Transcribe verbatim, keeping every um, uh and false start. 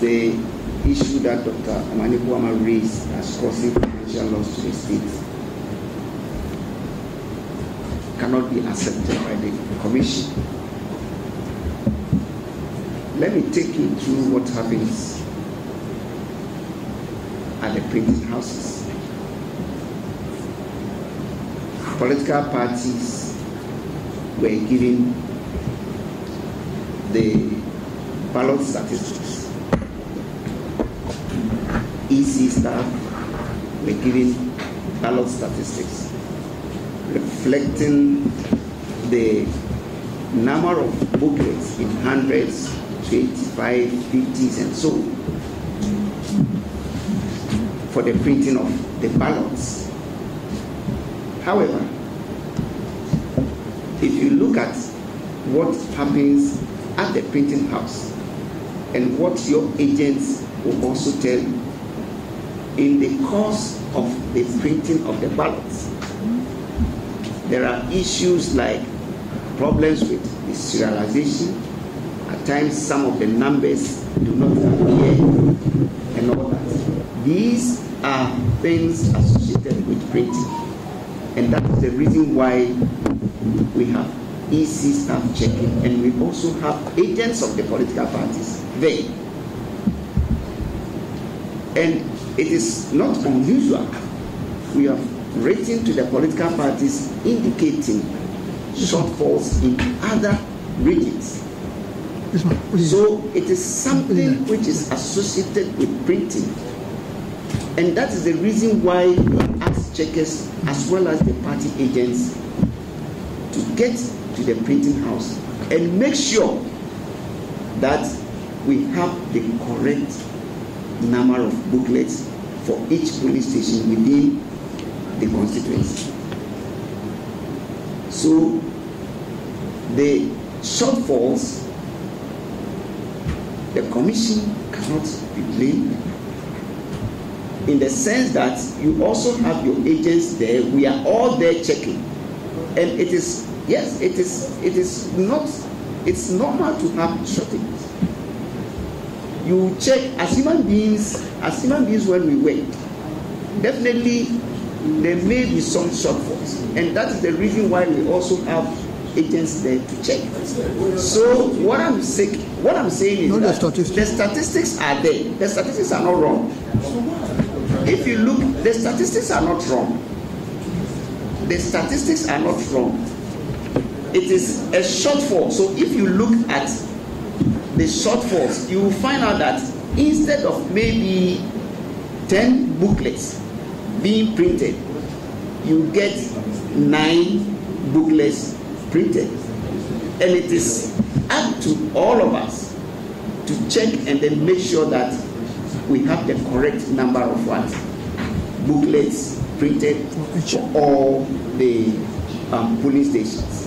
the issue that Doctor Amani Kuama raised as causing financial loss to the state cannot be accepted by the commission. Let me take you through what happens at the printing houses. Political parties were given the ballot statistics. E C staff were given ballot statistics reflecting the number of booklets in hundreds, twenty-five, fifties, and so for the printing of the ballots. However, if you look at what happens at the printing house and what your agents will also tell you, in the course of the printing of the ballots, there are issues like problems with the serialization. At times, some of the numbers do not appear and all that. These are things associated with printing. And that is the reason why we have E C staff checking, and we also have agents of the political parties there. And it is not unusual. We have written to the political parties indicating shortfalls in other regions. So it is something which is associated with printing. And that is the reason why we ask checkers as well as the party agents to get to the printing house and make sure that we have the correct number of booklets for each police station within the constituency. So the shortfalls, the commission cannot be blamed in the sense that you also have your agents there. We are all there checking, and it is yes, it is it is not it's normal to have shortages. You check as human beings, as human beings when we work, definitely there may be some shortfalls, and that is the reason why we also have agents there to check. So what I'm saying, what I'm saying is no, that the statistics. the statistics are there. The statistics are not wrong. If you look, the statistics are not wrong. The statistics are not wrong. It is a shortfall. So if you look at the shortfalls, you will find out that instead of maybe ten booklets being printed, you get nine booklets printed. And it is up to all of us to check and then make sure that we have the correct number of what booklets printed for all the um, polling stations.